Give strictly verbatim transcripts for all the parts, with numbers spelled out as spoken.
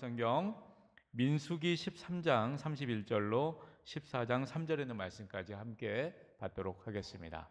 신약성경 민수기 십삼 장 삼십일 절로 십사 장 삼 절에 있는 말씀까지 함께 받도록 하겠습니다.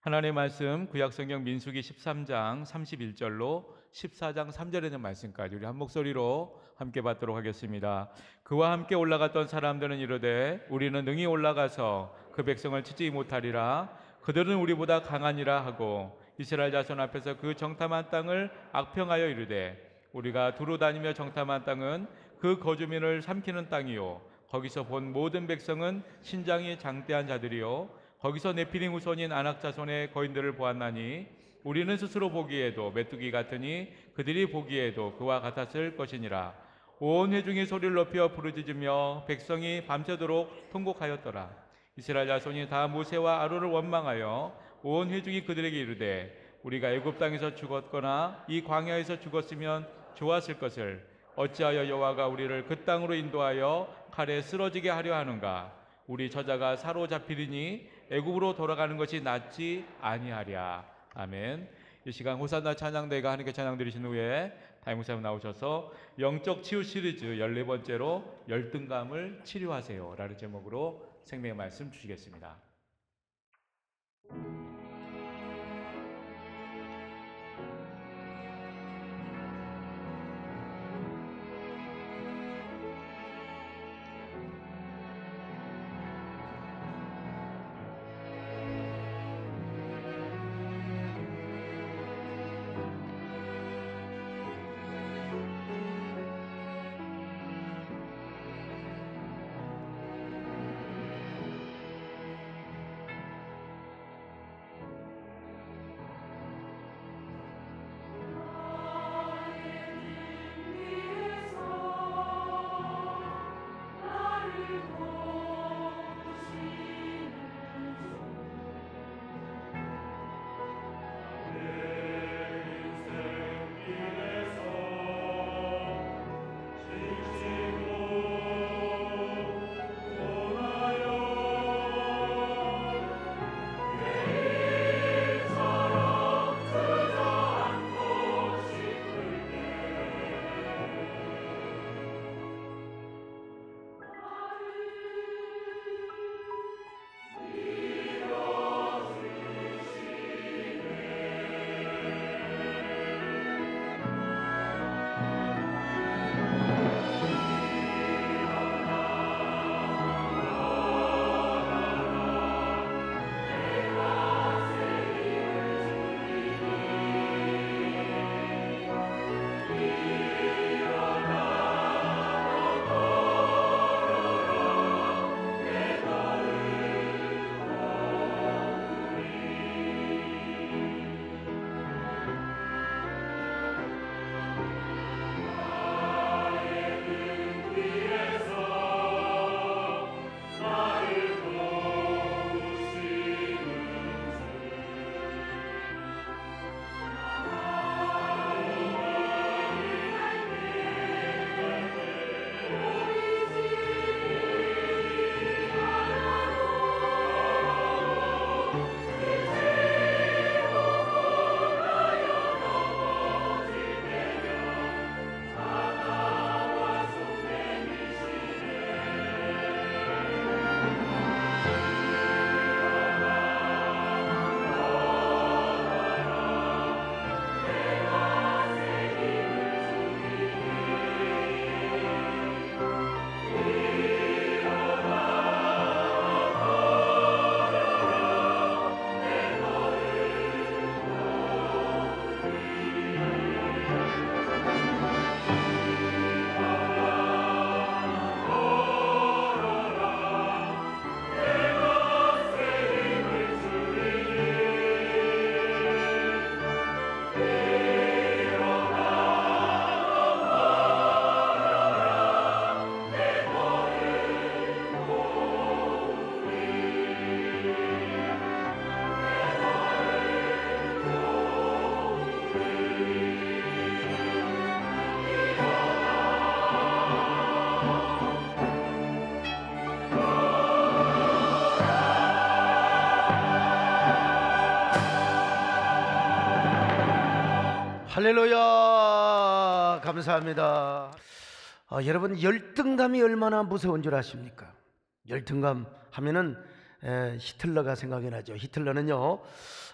하나님의 말씀 구약성경 민수기 십삼 장 삼십일 절로 십사 장 삼 절에 있는 말씀까지 우리 한 목소리로 함께 받도록 하겠습니다. 그와 함께 올라갔던 사람들은 이르되 우리는 능히 올라가서 그 백성을 치지 못하리라. 그들은 우리보다 강하니라 하고 이스라엘 자손 앞에서 그 정탐한 땅을 악평하여 이르되 우리가 두루 다니며 정탐한 땅은 그 거주민을 삼키는 땅이요 거기서 본 모든 백성은 신장이 장대한 자들이요 거기서 네피림 후손인 아낙 자손의 거인들을 보았나니 우리는 스스로 보기에도 메뚜기 같으니 그들이 보기에도 그와 같았을 것이니라. 온 회중이 소리를 높여 부르짖으며 백성이 밤새도록 통곡하였더라. 이스라엘 자손이 다 모세와 아론을 원망하여 온 회중이 그들에게 이르되 우리가 애굽 땅에서 죽었거나 이 광야에서 죽었으면 좋았을 것을 어찌하여 여호와가 우리를 그 땅으로 인도하여 칼에 쓰러지게 하려 하는가. 우리 저자가 사로잡히리니 애굽으로 돌아가는 것이 낫지 아니하랴. 아멘. 이 시간 호산나 찬양대가 하나님께 찬양 드리신 후에 다임목사님 나오셔서 영적 치유 시리즈 열네 번째로 열등감을 치료하세요 라는 제목으로 생명의 말씀 주시겠습니다. 할렐루야. 할렐루야, 감사합니다. 아, 여러분, 열등감이 얼마나 무서운 줄 아십니까? 열등감 하면은 에, 히틀러가 생각이 나죠. 히틀러는요,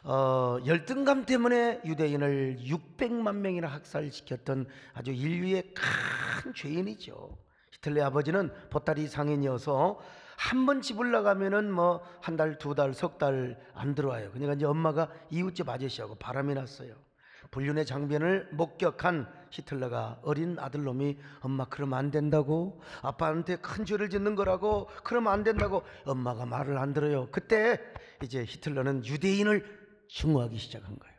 어, 열등감 때문에 유대인을 육백만 명이나 학살시켰던 아주 인류의 큰 죄인이죠. 히틀러의 아버지는 보따리 상인이어서 한 번 집을 나가면은 뭐 한 달, 두 달, 석 달 안 들어와요. 그러니까 이제 엄마가 이웃집 아저씨하고 바람이 났어요. 불륜의 장면을 목격한 히틀러가 어린 아들놈이 엄마 그러면 안 된다고, 아빠한테 큰 죄를 짓는 거라고, 그러면 안 된다고, 엄마가 말을 안 들어요. 그때 이제 히틀러는 유대인을 증오하기 시작한 거예요.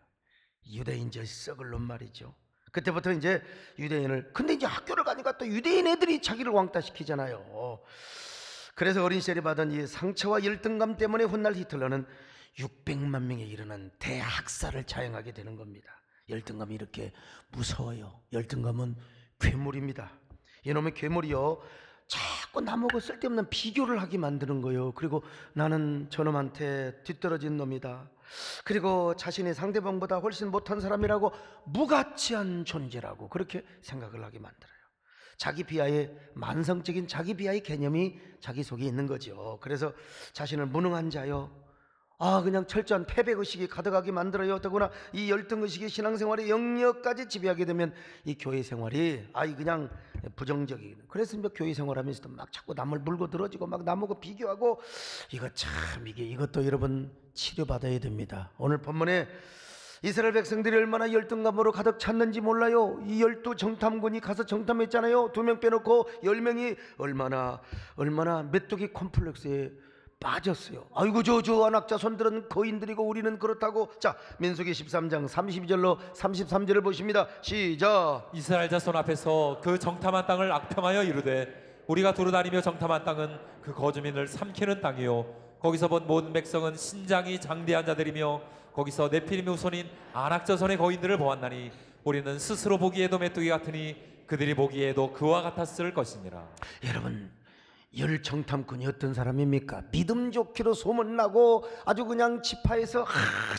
유대인 저 썩을 놈 말이죠. 그때부터 이제 유대인을, 근데 이제 학교를 가니까 또 유대인 애들이 자기를 왕따시키잖아요. 그래서 어린 시절에 받은 이 상처와 열등감 때문에 훗날 히틀러는 육백만 명에 이르는 대학살을 자행하게 되는 겁니다. 열등감이 이렇게 무서워요. 열등감은 괴물입니다. 이놈의 괴물이요, 자꾸 남하고 쓸데없는 비교를 하게 만드는 거예요. 그리고 나는 저놈한테 뒤떨어진 놈이다, 그리고 자신이 상대방보다 훨씬 못한 사람이라고, 무가치한 존재라고 그렇게 생각을 하게 만들어요. 자기 비하의, 만성적인 자기 비하의 개념이 자기 속에 있는 거죠. 그래서 자신을 무능한 자요, 아 그냥 철저한 패배의식이 가득하게 만들어요. 더구나 이 열등의식이 신앙생활의 영역까지 지배하게 되면 이 교회생활이 아이 그냥 부정적이에요. 그래서 뭐 교회생활하면서도 막 자꾸 남을 물고 늘어지고 막 남하고 비교하고, 이거 참, 이게 이것도 여러분 치료받아야 됩니다. 오늘 본문에 이스라엘 백성들이 얼마나 열등감으로 가득 찼는지 몰라요. 이 열두 정탐군이 가서 정탐했잖아요. 두 명 빼놓고 열 명이 얼마나 얼마나 메뚜기 콤플렉스에 빠졌어요. 아이고 저 저 안학자 손들은 거인들이고 우리는 그렇다고. 자, 민수기 십삼 장 삼십이 절로 삼십삼 절을 보십니다. 시작. 이스라엘 자손 앞에서 그 정탐한 땅을 악평하여 이르되, 우리가 두루다니며 정탐한 땅은 그 거주민을 삼키는 땅이요, 거기서 본 모든 백성은 신장이 장대한 자들이며 거기서 네피림 후손인 안학자손의 거인들을 보았나니, 우리는 스스로 보기에도 메뚜기 같으니 그들이 보기에도 그와 같았을 것이니라. 여러분, 열 정탐꾼이 어떤 사람입니까? 믿음 좋기로 소문나고 아주 그냥 지파에서 하,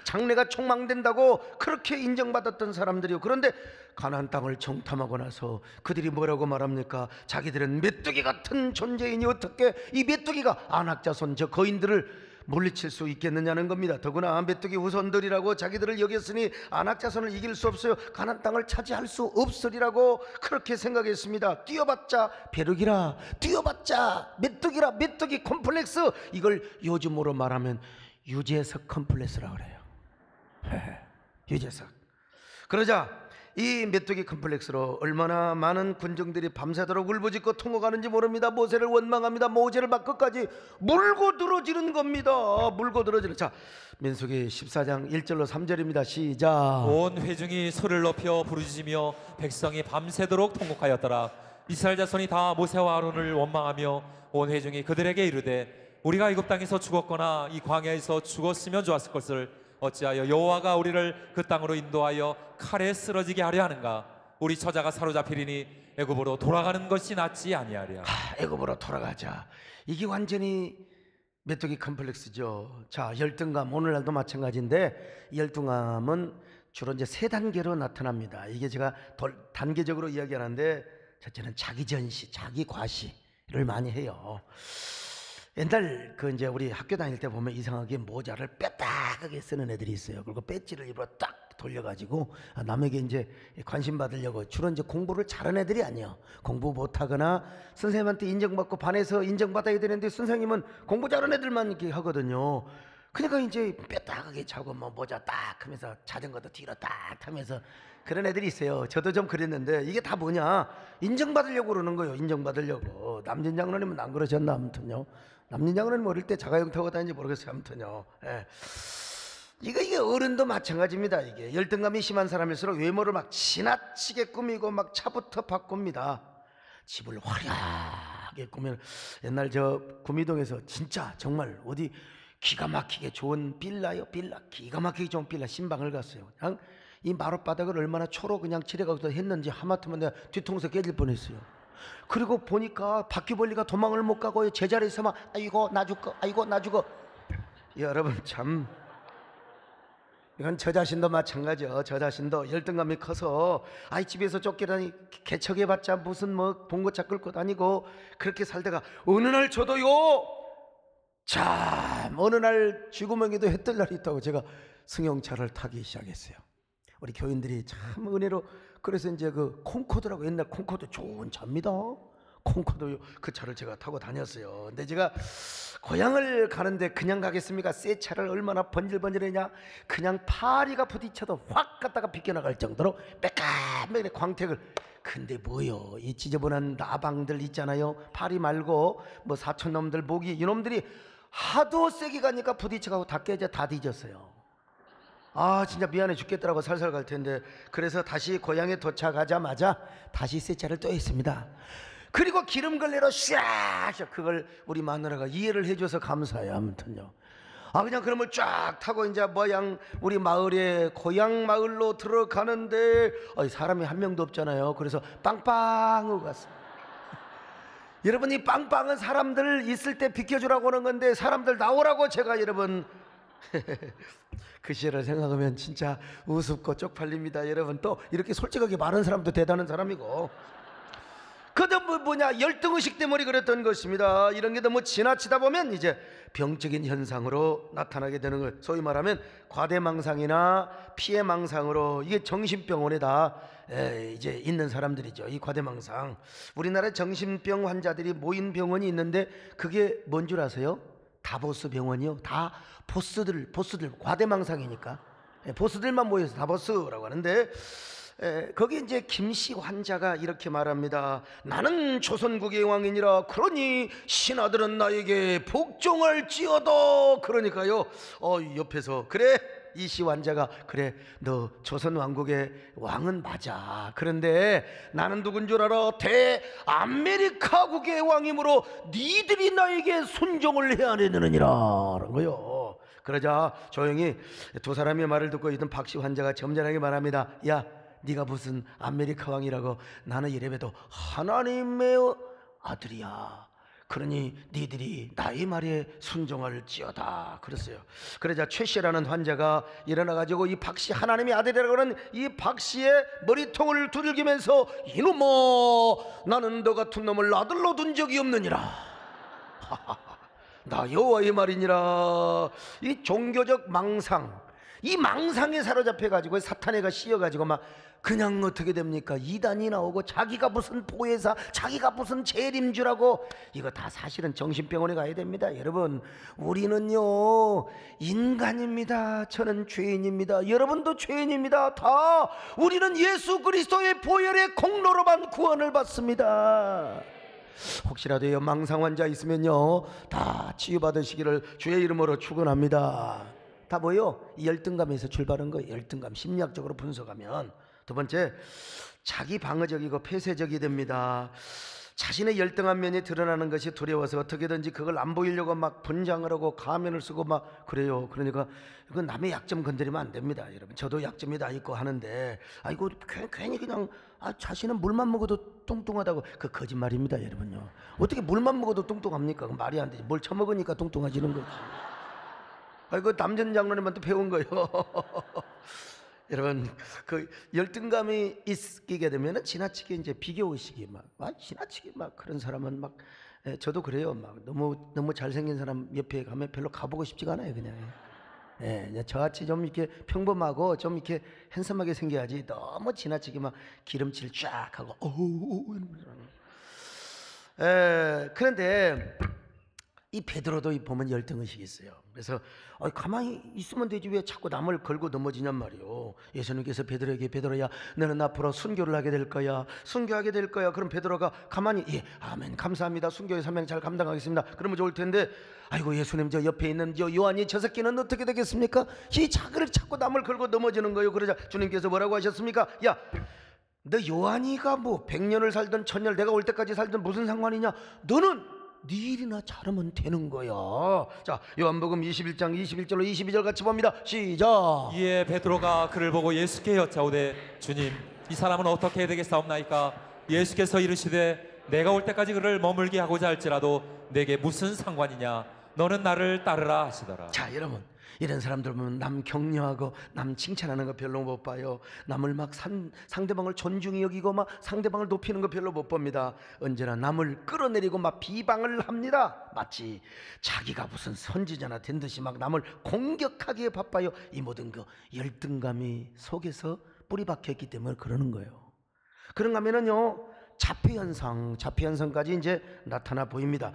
장래가 촉망된다고 그렇게 인정받았던 사람들이요. 그런데 가나안 땅을 정탐하고 나서 그들이 뭐라고 말합니까? 자기들은 메뚜기 같은 존재이니 어떻게 이 메뚜기가 안학자손 저 거인들을 물리칠 수 있겠느냐는 겁니다. 더구나 메뚜기 후손들이라고 자기들을 여겼으니 안악자손을 이길 수 없어요. 가나안 땅을 차지할 수 없으리라고 그렇게 생각했습니다. 뛰어봤자 벼룩이라, 뛰어봤자 메뚜기라, 메뚜기 콤플렉스, 이걸 요즘으로 말하면 유재석 콤플렉스라고 그래요. 유재석. 그러자 이 메뚜기 컴플렉스로 얼마나 많은 군중들이 밤새도록 울부짖고 통곡하는지 모릅니다. 모세를 원망합니다. 모세를 막 끝까지 물고 늘어지는 겁니다. 물고 늘어지는. 자, 민수기 십사 장 일 절로 삼 절입니다. 시작. 온 회중이 소리를 높여 부르짖으며 백성이 밤새도록 통곡하였더라. 이스라엘 자손이 다 모세와 아론을 원망하며 온 회중이 그들에게 이르되, 우리가 애굽 땅에서 죽었거나 이 광야에서 죽었으면 좋았을 것을 어찌하여 여호와가 우리를 그 땅으로 인도하여 칼에 쓰러지게 하려 하는가? 우리 처자가 사로잡히리니 애굽으로 돌아가는 것이 낫지 아니하랴. 하, 애굽으로 돌아가자. 이게 완전히 메뚜기 컴플렉스죠. 자, 열등감, 오늘날도 마찬가지인데 열등감은 주로 이제 세 단계로 나타납니다. 이게 제가 단계적으로 이야기하는데, 첫째는 자기 전시, 자기 과시를 많이 해요. 옛날 그 이제 우리 학교 다닐 때 보면 이상하게 모자를 빽빽하게 쓰는 애들이 있어요. 그리고 배지를 입으로 딱 돌려가지고 남에게 이제 관심 받으려고. 주로 이제 공부를 잘하는 애들이 아니에요. 공부 못하거나 선생님한테 인정받고 반에서 인정받아야 되는데 선생님은 공부 잘하는 애들만 이렇게 하거든요. 그러니까 이제 빽빽하게 차고 뭐 모자 딱 하면서 자전거도 뒤로 딱 타면서 그런 애들이 있어요. 저도 좀 그랬는데, 이게 다 뭐냐, 인정받으려고 그러는 거예요. 인정받으려고. 남진 장로님은 안 그러셨나? 아무튼요, 남진 장로님 어릴 때 자가용 타고 다니는지 모르겠어요. 아무튼요, 예. 이거, 이게 어른도 마찬가지입니다. 이게 열등감이 심한 사람일수록 외모를 막 지나치게 꾸미고 막 차부터 바꿉니다. 집을 화려하게 꾸면, 옛날 저 구미동에서 진짜 정말 어디 기가 막히게 좋은 빌라요, 빌라, 기가 막히게 좋은 빌라 신방을 갔어요. 그냥 이 마룻바닥을 얼마나 초로 그냥 칠해가기도 했는지 하마터면 내가 뒤통수 깨질 뻔했어요. 그리고 보니까 바퀴벌레가 도망을 못 가고 제자리에서 막 아이고 나 죽어, 아이고 나 죽어. 여러분 참 이건 저 자신도 마찬가지요. 저 자신도 열등감이 커서 아이 집에서 쫓기다니 개척해봤자 무슨 뭐 봉고차 끌고 다니고 그렇게 살다가 어느 날 저도요, 참 어느 날 쥐구멍에도 해 뜰 날이 있다고 제가 승용차를 타기 시작했어요. 우리 교인들이 참 은혜로. 그래서 이제 그 콩코드라고, 옛날 콩코드 좋은 차입니다. 콩코드 그 차를 제가 타고 다녔어요. 근데 제가 고향을 가는데 그냥 가겠습니까? 새 차를 얼마나 번질번질했냐. 그냥 파리가 부딪혀도 확 갔다가 비껴나갈 정도로 빼까매의 광택을. 근데 뭐요, 이 지저분한 나방들 있잖아요. 파리 말고 뭐 사촌놈들, 모기, 이놈들이 하도 세게 가니까 부딪혀가고 다 깨져, 다 뒤졌어요. 아 진짜 미안해 죽겠더라고. 살살 갈 텐데. 그래서 다시 고향에 도착하자마자 다시 새 차를 또 했습니다. 그리고 기름걸 내로 샥샥, 그걸 우리 마누라가 이해를 해줘서 감사해요. 아무튼요. 아 그냥 그러면 쫙 타고 이제 모양 우리 마을에, 고향 마을로 들어가는데 어이 사람이 한 명도 없잖아요. 그래서 빵빵으로 갔습니다. 여러분 이 빵빵은 사람들 있을 때 비켜주라고 하는 건데 사람들 나오라고 제가 여러분 그 시절을 생각하면 진짜 우습고 쪽팔립니다. 여러분 또 이렇게 솔직하게 말하는 사람도 대단한 사람이고. 그도 뭐냐, 열등의식 때문에 그랬던 것입니다. 이런 게 너무 지나치다 보면 이제 병적인 현상으로 나타나게 되는 걸 소위 말하면 과대망상이나 피해망상으로, 이게 정신병원에 다 에, 이제 있는 사람들이죠. 이 과대망상. 우리나라에 정신병 환자들이 모인 병원이 있는데 그게 뭔 줄 아세요? 다보스 병원이요. 다 보스들, 보스들 과대망상이니까 에, 보스들만 모여서 다보스라고 하는데. 에, 거기 이제 김씨 환자가 이렇게 말합니다. 나는 조선국의 왕이니라. 그러니 신하들은 나에게 복종할지어도. 그러니까요 어, 옆에서 그래, 이씨 환자가 그래 너 조선왕국의 왕은 맞아. 그런데 나는 누군 줄 알아? 대아메리카국의 왕이므로 니들이 나에게 순종을 해야 되느니라. 라는 거요. 그러자 조용히 두 사람의 말을 듣고 있던 박씨 환자가 점잖하게 말합니다. 야, 네가 무슨 아메리카 왕이라고. 나는 이래봬도 하나님의 아들이야. 그러니 니들이 나의 말에 순종할지어다. 그랬어요. 그러자 최씨라는 환자가 일어나가지고 이 박씨, 하나님의 아들이라고 하는 이 박씨의 머리통을 두들기면서 이놈아, 나는 너 같은 놈을 아들로 둔 적이 없느니라. 나 여호와의 말이니라. 이 종교적 망상, 이 망상에 사로잡혀가지고 사탄에가 씌여가지고 막 그냥 어떻게 됩니까? 이단이 나오고 자기가 무슨 보혜사, 자기가 무슨 재림주라고. 이거 다 사실은 정신병원에 가야 됩니다. 여러분 우리는요 인간입니다. 저는 죄인입니다. 여러분도 죄인입니다. 다 우리는 예수 그리스도의 보혈의 공로로만 구원을 받습니다. 혹시라도 망상 환자 있으면요 다 치유받으시기를 주의 이름으로 축원합니다. 다 뭐요? 이 열등감에서 출발한 거예요. 열등감 심리학적으로 분석하면. 두 번째, 자기 방어적이고 폐쇄적이 됩니다. 자신의 열등한 면이 드러나는 것이 두려워서 어떻게든지 그걸 안 보이려고 막 분장을 하고 가면을 쓰고 막 그래요. 그러니까 이건 남의 약점 건드리면 안 됩니다. 여러분 저도 약점이 다 있고 하는데 아이고 괜히 그냥 아, 자신은 물만 먹어도 뚱뚱하다고. 그 거짓말입니다. 여러분요 어떻게 물만 먹어도 뚱뚱합니까? 말이 안 되지. 뭘 처먹으니까 뚱뚱해지는 거지. 아이고 남전 장로님한테 배운 거요. 여러분 그 열등감이 있게 되면은 지나치게 이제 비교 의식이 막, 막 지나치게 막 그런 사람은 막 예, 저도 그래요. 막 너무 너무 잘생긴 사람 옆에 가면 별로 가보고 싶지가 않아요. 그냥 예, 그냥 저같이 좀 이렇게 평범하고 좀 이렇게 핸섬하게 생겨야지. 너무 지나치게 막 기름칠 쫙 하고 어우. 예, 그런데 이 베드로도 보면 열등의식이 있어요. 그래서 아, 가만히 있으면 되지 왜 자꾸 남을 걸고 넘어지냔 말이요. 예수님께서 베드로에게 베드로야 너는 앞으로 순교를 하게 될 거야. 순교하게 될 거야. 그럼 베드로가 가만히 예 아멘 감사합니다. 순교의 사명 잘 감당하겠습니다. 그러면 좋을 텐데 아이고 예수님 저 옆에 있는 저 요한이 저 새끼는 어떻게 되겠습니까? 이 자기를 자꾸 남을 걸고 넘어지는 거예요. 그러자 주님께서 뭐라고 하셨습니까? 야 너 요한이가 뭐 백년을 살든 천년 내가 올 때까지 살든 무슨 상관이냐. 너는 네 일이나 잘하면 되는 거야. 자, 요한복음 이십일 장 이십일 절로 이십이 절 같이 봅니다. 시작. 이에 베드로가 그를 보고 예수께 여짜오되 주님 이 사람은 어떻게 해야 되겠사옵나이까. 예수께서 이르시되 내가 올 때까지 그를 머물게 하고자 할지라도 내게 무슨 상관이냐. 너는 나를 따르라 하시더라. 자 여러분 이런 사람들 보면 남 격려하고 남 칭찬하는 거 별로 못 봐요. 남을 막 상, 상대방을 존중히 여기고 막 상대방을 높이는 거 별로 못 봅니다. 언제나 남을 끌어내리고 막 비방을 합니다. 마치 자기가 무슨 선지자나 된 듯이 막 남을 공격하기에 바빠요. 이 모든 거 열등감이 속에서 뿌리 박혔기 때문에 그러는 거예요. 그런가 하면은요, 자폐현상, 자폐현상까지 이제 나타나 보입니다.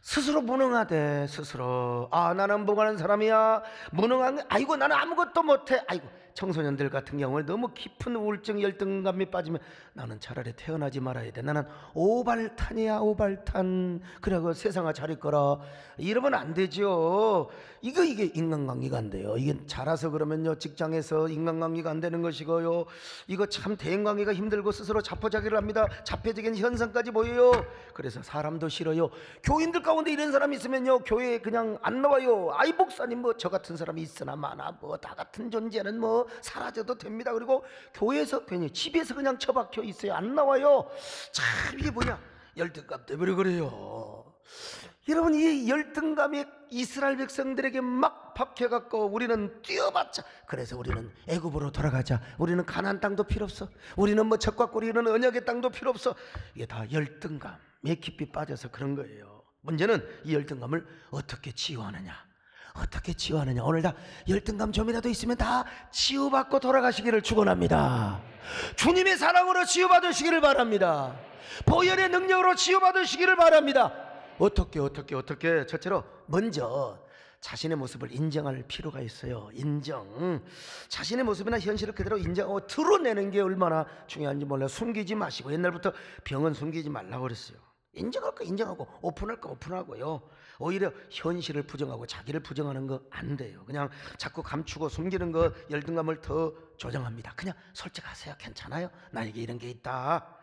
스스로 무능하대, 스스로. 아, 나는 무관한 사람이야. 무능한 게, 아이고, 나는 아무것도 못해. 아이고, 청소년들 같은 경우에 너무 깊은 우울증, 열등감에 빠지면 나는 차라리 태어나지 말아야 돼. 나는 오발탄이야, 오발탄. 그래고 세상아 잘일 거라. 이러면 안 되죠. 이거, 이게 인간관계가 안 돼요. 이게 자라서 그러면요, 직장에서 인간관계가 안 되는 것이고요. 이거 참 대인관계가 힘들고 스스로 자포자기를 합니다. 자폐적인 현상까지 보여요. 그래서 사람도 싫어요. 교인들 가운데 이런 사람이 있으면요, 교회에 그냥 안 나와요. 아이 목사님 뭐 저 같은 사람이 있으나 마나 뭐 다 같은 존재는 뭐 사라져도 됩니다. 그리고 교회에서 괜히 집에서 그냥 처박혀 있어요. 안 나와요. 참 이게 뭐냐, 열등감 때문에 그래요. 여러분, 이 열등감이 이스라엘 백성들에게 막 박혀갖고 우리는 뛰어봤자, 그래서 우리는 애굽으로 돌아가자, 우리는 가나안 땅도 필요 없어, 우리는 뭐 적과 꿀이 흐르는 언약의 땅도 필요 없어. 이게 다 열등감에 깊이 빠져서 그런 거예요. 문제는 이 열등감을 어떻게 치유하느냐, 어떻게 치유하느냐. 오늘 다 열등감 좀이라도 있으면 다 치유받고 돌아가시기를 축원합니다. 주님의 사랑으로 치유받으시기를 바랍니다. 보혈의 능력으로 치유받으시기를 바랍니다. 어떻게 어떻게 어떻게? 첫째로 먼저 자신의 모습을 인정할 필요가 있어요. 인정. 자신의 모습이나 현실을 그대로 인정하고 드러내는 게 얼마나 중요한지 몰라요. 숨기지 마시고, 옛날부터 병은 숨기지 말라고 그랬어요. 인정할 거 인정하고, 오픈할 거 오픈하고요. 오히려 현실을 부정하고 자기를 부정하는 거 안 돼요. 그냥 자꾸 감추고 숨기는 거 열등감을 더 조장합니다. 그냥 솔직하세요. 괜찮아요. 나에게 이런 게 있다.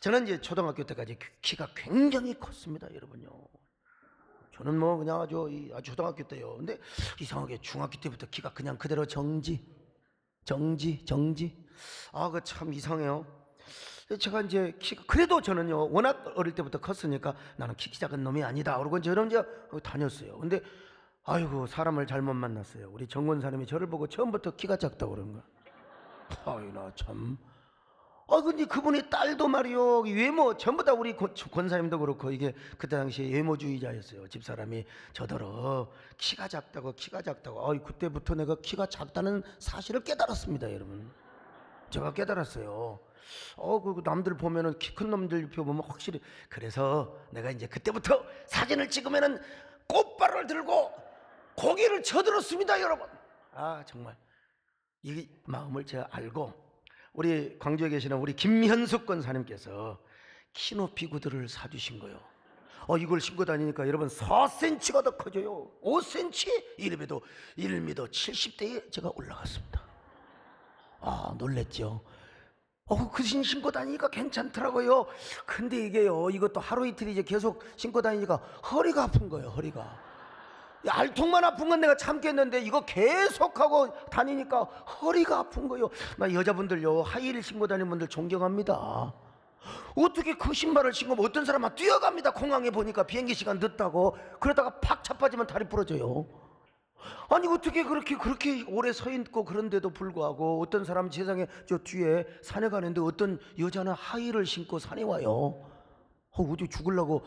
저는 이제 초등학교 때까지 키가 굉장히 컸습니다, 여러분요. 저는 뭐 그냥 아주, 아주 초등학교 때요. 근데 이상하게 중학교 때부터 키가 그냥 그대로 정지, 정지, 정지. 아, 그 참 이상해요. 제가 이제 키가, 그래도 저는요, 워낙 어릴 때부터 컸으니까 나는 키 작은 놈이 아니다. 그러고 저는 이제 다녔어요. 근데 아이고, 사람을 잘못 만났어요. 우리 정권사님이 저를 보고 처음부터 키가 작다고 그런 거야. 아이, 나 참. 아, 근데 그분의 딸도 말이요, 외모, 전부 다 우리 고, 권사님도 그렇고, 이게 그때 당시에 외모주의자였어요. 집사람이 저더러 키가 작다고, 키가 작다고. 아, 그때부터 내가 키가 작다는 사실을 깨달았습니다, 여러분. 제가 깨달았어요. 어, 그 남들 보면은 키 큰 놈들 보면 확실히. 그래서 내가 이제 그때부터 사진을 찍으면은 꽃발을 들고 고개를 쳐들었습니다, 여러분. 아, 정말. 이 마음을 제가 알고, 우리 광주에 계시는 우리 김현숙 권사님께서 키높이구들을 사주신 거요. 어, 이걸 신고 다니니까 여러분 사 센티미터가 더 커져요. 오 센티미터? 이래봬도 일 미터 칠십 대에 제가 올라갔습니다. 아, 놀랬죠. 어, 그 신 신고 다니니까 괜찮더라고요. 근데 이게요, 이것도 하루 이틀 이제 계속 신고 다니니까 허리가 아픈 거예요, 허리가. 알통만 아픈 건 내가 참겠는데 이거 계속하고 다니니까 허리가 아픈 거예요. 나 여자분들요, 하이힐 신고 다니는 분들 존경합니다. 어떻게 그 신발을 신고, 어떤 사람은 뛰어갑니다. 공항에 보니까 비행기 시간 늦다고. 그러다가 팍 자빠지면 다리 부러져요. 아니, 어떻게 그렇게 그렇게 오래 서 있고, 그런데도 불구하고 어떤 사람은 세상에 저 뒤에 산에 가는데 어떤 여자는 하이힐을 신고 산에 와요. 어, 어디 죽으려고.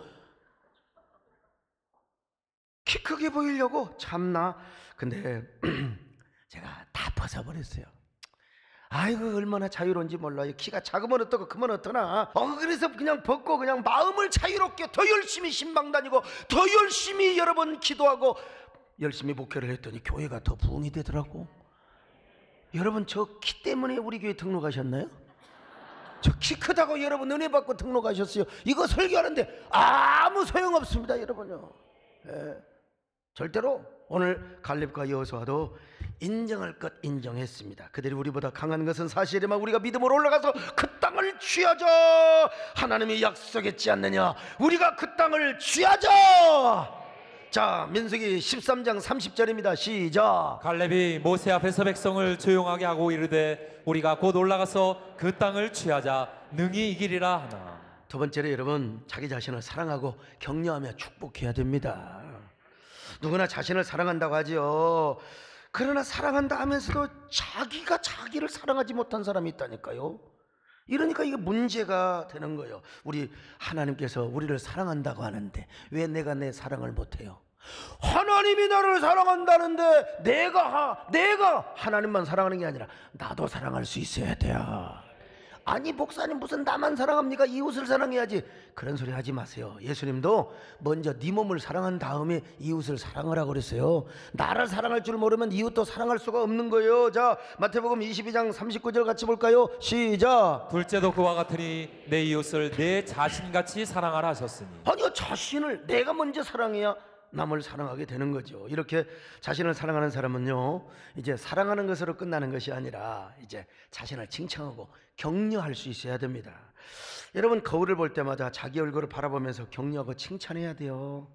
키 크게 보이려고. 참나. 근데 제가 다 벗어버렸어요. 아이고, 얼마나 자유로운지 몰라요. 키가 작으면 어떻고 크면 어떠나. 어, 그래서 그냥 벗고 그냥 마음을 자유롭게 더 열심히 신방 다니고, 더 열심히 여러분 기도하고, 열심히 목회를 했더니 교회가 더 부흥이 되더라고. 여러분, 저 키 때문에 우리 교회 등록하셨나요? 저 키 크다고 여러분 은혜 받고 등록하셨어요. 이거 설교하는데 아무 소용없습니다, 여러분요. 예. 절대로 오늘 갈렙과 여호수아도 인정할 것 인정했습니다. 그들이 우리보다 강한 것은 사실이지만 우리가 믿음으로 올라가서 그 땅을 취하자. 하나님이 약속했지 않느냐, 우리가 그 땅을 취하자. 자, 민수기 십삼 장 삼십 절입니다. 시작. 갈렙이 모세 앞에서 백성을 조용하게 하고 이르되 우리가 곧 올라가서 그 땅을 취하자. 능히 이기리라 하나. 두 번째로 여러분, 자기 자신을 사랑하고 격려하며 축복해야 됩니다. 누구나 자신을 사랑한다고 하지요. 그러나 사랑한다 하면서도 자기가 자기를 사랑하지 못한 사람이 있다니까요. 이러니까 이게 문제가 되는 거예요. 우리 하나님께서 우리를 사랑한다고 하는데 왜 내가 내 사랑을 못해요? 하나님이 나를 사랑한다는데 내가 내가 하나님만 사랑하는 게 아니라 나도 사랑할 수 있어야 돼요. 아니 목사님 무슨 나만 사랑합니까? 이웃을 사랑해야지. 그런 소리 하지 마세요. 예수님도 먼저 네 몸을 사랑한 다음에 이웃을 사랑하라고 그랬어요. 나를 사랑할 줄 모르면 이웃도 사랑할 수가 없는 거예요. 자, 마태복음 이십이 장 삼십구 절 같이 볼까요? 시작. 둘째도 그와 같으니 내 이웃을 내 자신같이 사랑하라 하셨으니. 아니요, 자신을 내가 먼저 사랑해야 남을 사랑하게 되는 거죠. 이렇게 자신을 사랑하는 사람은요, 이제 사랑하는 것으로 끝나는 것이 아니라 이제 자신을 칭찬하고 격려할 수 있어야 됩니다. 여러분, 거울을 볼 때마다 자기 얼굴을 바라보면서 격려하고 칭찬해야 돼요.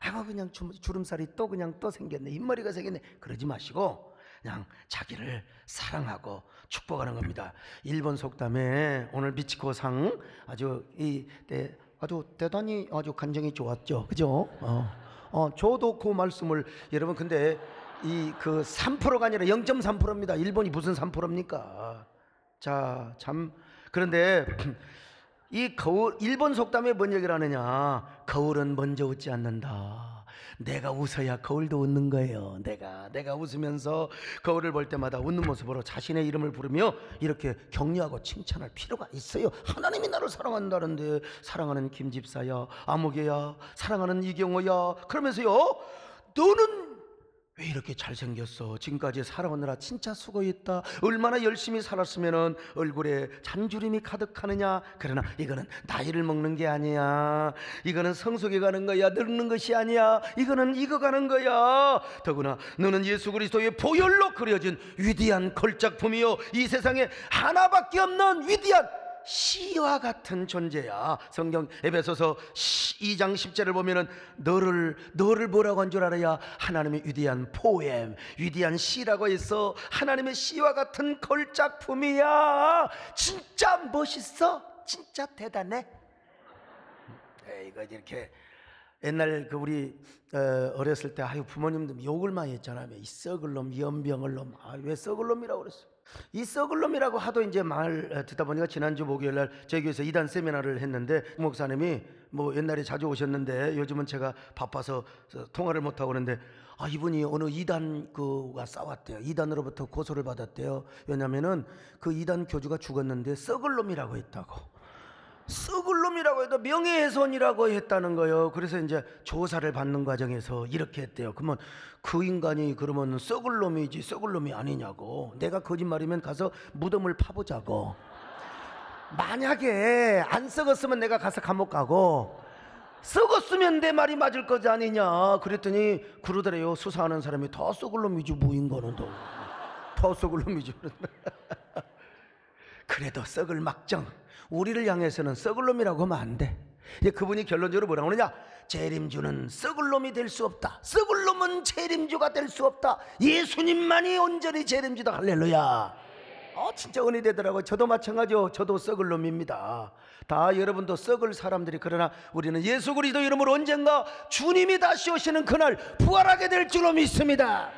아이고, 그냥 주름살이 또 그냥 또 생겼네, 입머리가 생겼네, 그러지 마시고 그냥 자기를 사랑하고 축복하는 겁니다. 일본 속담에 오늘 미치코상 아주 이 네, 아주 대단히 아주 감정이 좋았죠, 그죠? 어. 어, 저도 그 말씀을 여러분, 근데 이 그 삼 퍼센트가 아니라 영 점 삼 퍼센트입니다. 일본이 무슨 삼 퍼센트입니까? 자, 참. 그런데 이 거울, 일본 속담에 뭔 얘기를 하느냐? 거울은 먼저 웃지 않는다. 내가 웃어야 거울도 웃는 거예요. 내가 내가 웃으면서 거울을 볼 때마다 웃는 모습으로 자신의 이름을 부르며 이렇게 격려하고 칭찬할 필요가 있어요. 하나님이 나를 사랑한다는데, 사랑하는 김집사야, 아무개야, 사랑하는 이경호야, 그러면서요, 너는 왜 이렇게 잘생겼어? 지금까지 살아오느라 진짜 수고했다. 얼마나 열심히 살았으면 얼굴에 잔주름이 가득하느냐. 그러나 이거는 나이를 먹는 게 아니야. 이거는 성숙해 가는 거야. 늙는 것이 아니야. 이거는 익어가는 거야. 더구나 너는 예수 그리스도의 보혈로 그려진 위대한 걸작품이요, 이 세상에 하나밖에 없는 위대한 씨와 같은 존재야. 성경 에베소서 이 장 십 절을 보면은 너를 너를 뭐라고 한 줄 알아야 하나님의 위대한 포엠, 위대한 시라고 해서 하나님의 시와 같은 걸작품이야. 진짜 멋있어, 진짜 대단해. 에이, 이거 이렇게 옛날 그 우리 어렸을 때 아유 부모님들 욕을 많이 했잖아요. 이 썩을 놈, 이 연병을 놈. 아, 왜 썩을 놈이라고 그랬어? 이 썩을 놈이라고 하도 이제 말 듣다 보니까 지난주 목요일날 저희 교회에서 이단 세미나를 했는데 목사님이 뭐 옛날에 자주 오셨는데 요즘은 제가 바빠서 통화를 못하고 그러는데, 아, 이분이 어느 이단 그가 싸웠대요. 이단으로부터 고소를 받았대요. 왜냐면은 그 이단 교주가 죽었는데 썩을 놈이라고 했다고. 썩을 놈이라고 해도 명예훼손이라고 했다는 거예요. 그래서 이제 조사를 받는 과정에서 이렇게 했대요. 그러면 그 인간이 그러면 썩을 놈이지 썩을 놈이 아니냐고. 내가 거짓말이면 가서 무덤을 파보자고. 만약에 안 썩었으면 내가 가서 감옥 가고, 썩었으면 내 말이 맞을 거지 아니냐. 그랬더니 그러더래요. 수사하는 사람이 더 썩을 놈이지 뭐인 거는 더, 더 썩을 놈이지. 그래도 썩을 막정 우리를 향해서는 썩을 놈이라고 하면 안 돼. 이제 그분이 결론적으로 뭐라고 하느냐? 재림주는 썩을 놈이 될 수 없다. 썩을 놈은 재림주가 될 수 없다. 예수님만이 온전히 재림주다. 할렐루야. 어, 진짜 은혜 되더라고요. 저도 마찬가지요. 저도 썩을 놈입니다. 다 여러분도 썩을 사람들이. 그러나 우리는 예수 그리스도 이름으로 언젠가 주님이 다시 오시는 그날 부활하게 될 줄로 믿습니다.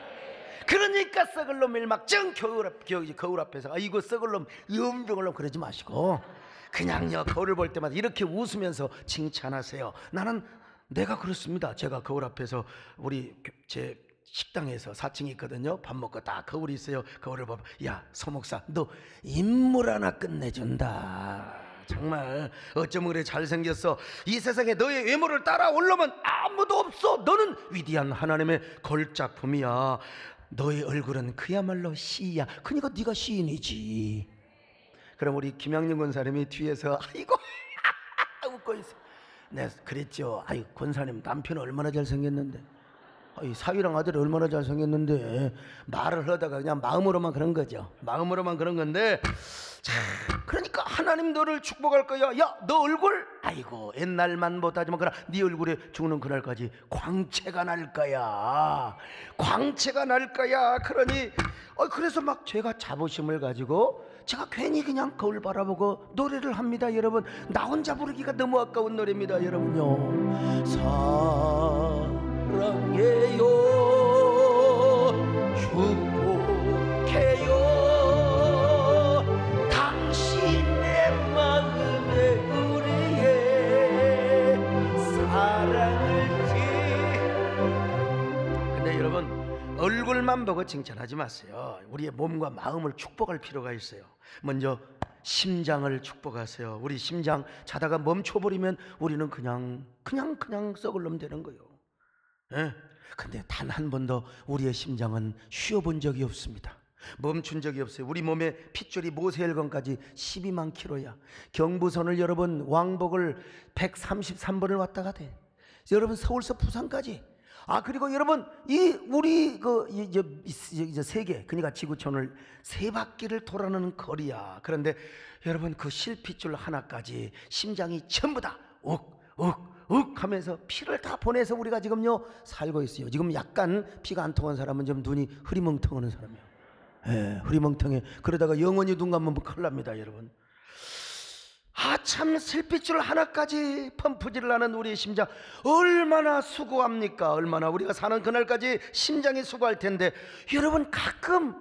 그러니까 썩을 놈일 막정 거울, 앞, 거울 앞에서 아, 이거 썩을 놈, 염병을 놈 그러지 마시고 그냥요, 거울을 볼 때마다 이렇게 웃으면서 칭찬하세요. 나는 내가 그렇습니다. 제가 거울 앞에서 우리 제 식당에서 사 층에 있거든요. 밥 먹고 딱 거울이 있어요. 거울을 보면, 야, 소목사, 너 인물 하나 끝내준다. 정말 어쩌면 그래 잘생겼어. 이 세상에 너의 외모를 따라오려면 아무도 없어. 너는 위대한 하나님의 걸작품이야. 너의 얼굴은 그야말로 시야. 그러니까 네가 시인이지. 그럼 우리 김양림 권사님이 뒤에서 아이고 웃고 있어. 네, 그랬죠. 아이 권사님 남편은 얼마나 잘생겼는데, 아이 사위랑 아들 얼마나 잘생겼는데. 말을 하다가 그냥 마음으로만 그런 거죠. 마음으로만 그런 건데, 자, 그러니까 하나님 너를 축복할 거야. 야, 너 얼굴 아이고 옛날만 못하지만 그러나 네 얼굴에 죽는 그날까지 광채가 날 거야. 광채가 날 거야. 그러니 어, 그래서 막 제가 자부심을 가지고 제가 괜히 그냥 거울 바라보고 노래를 합니다. 여러분, 나 혼자 부르기가 너무 아까운 노래입니다. 여러분요, 사랑해요 주 입만 보고 칭찬하지 마세요. 우리의 몸과 마음을 축복할 필요가 있어요. 먼저 심장을 축복하세요. 우리 심장 자다가 멈춰버리면 우리는 그냥 그냥 그냥 썩을 놈 되는 거예요. 예? 근데 단 한 번도 우리의 심장은 쉬어본 적이 없습니다. 멈춘 적이 없어요. 우리 몸의 핏줄이 모세혈관까지 십이만 킬로야. 경부선을 여러분 왕복을 백삼십삼 번을 왔다 가대. 여러분 서울서 부산까지. 아 그리고 여러분 이 우리 그 이제 이제 세계 그러니까 지구촌을 세 바퀴를 돌아는 거리야. 그런데 여러분 그 실핏줄 하나까지 심장이 전부 다 욱욱 욱 하면서 피를 다 보내서 우리가 지금요 살고 있어요. 지금 약간 피가 안 통한 사람은 좀 눈이 흐리멍텅하는 사람이에요. 예, 흐리멍텅해. 그러다가 영원히 눈 감으면 큰일 납니다, 여러분. 아참 실핏줄 하나까지 펌프질을 하는 우리의 심장 얼마나 수고합니까? 얼마나 우리가 사는 그날까지 심장이 수고할 텐데 여러분 가끔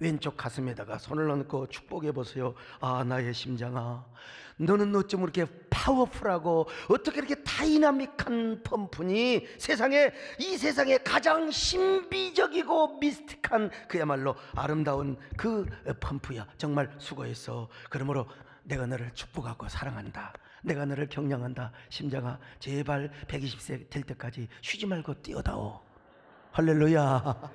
왼쪽 가슴에다가 손을 얹고 축복해 보세요. 아 나의 심장아 너는 어쩜 이렇게 파워풀하고 어떻게 이렇게 다이나믹한 펌프니? 세상에 이 세상에 가장 신비적이고 미스틱한 그야말로 아름다운 그 펌프야. 정말 수고했어. 그러므로 내가 너를 축복하고 사랑한다. 내가 너를 격려한다. 심장아 제발 백이십 세 될 때까지 쉬지 말고 뛰어다오. 할렐루야. 아,